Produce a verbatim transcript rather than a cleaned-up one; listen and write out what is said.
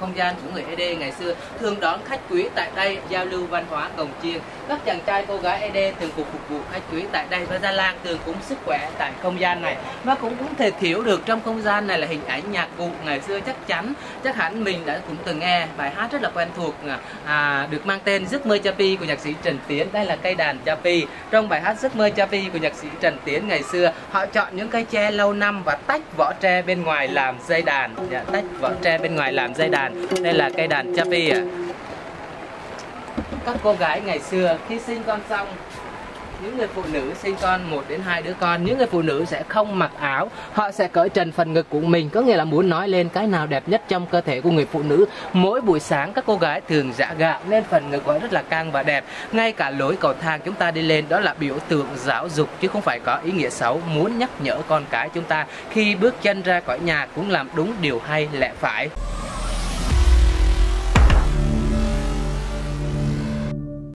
không gian của người Ede ngày xưa thường đón khách quý tại đây, giao lưu văn hóa cồng chiêng. Các chàng trai cô gái Ede thường phục vụ khách quý tại đây và gia làng thường cúng sức khỏe tại không gian này. Và cũng không thể thiếu được trong không gian này là hình ảnh nhạc cụ ngày xưa. Chắc chắn chắc hẳn mình đã cũng từng nghe bài hát rất là quen thuộc à, được mang tên Giấc mơ Chapi của nhạc sĩ Trần Tiến. Đây là cây đàn Chapi. Trong bài hát Giấc mơ Chapi của nhạc sĩ Trần Tiến ngày xưa, họ chọn những cây tre lâu năm và tách vỏ tre bên ngoài làm dây đàn. Dạ, tách vỏ tre bên ngoài làm dây đàn. Đây là cây đàn Chapi ạ. Các cô gái ngày xưa khi sinh con xong, những người phụ nữ sinh con một đến hai đứa con, những người phụ nữ sẽ không mặc áo, họ sẽ cởi trần phần ngực của mình, có nghĩa là muốn nói lên cái nào đẹp nhất trong cơ thể của người phụ nữ. Mỗi buổi sáng các cô gái thường giã gạo nên phần ngực của họ rất là căng và đẹp. Ngay cả lối cầu thang chúng ta đi lên đó là biểu tượng giáo dục chứ không phải có ý nghĩa xấu, muốn nhắc nhở con cái chúng ta khi bước chân ra khỏi nhà cũng làm đúng điều hay lẽ phải.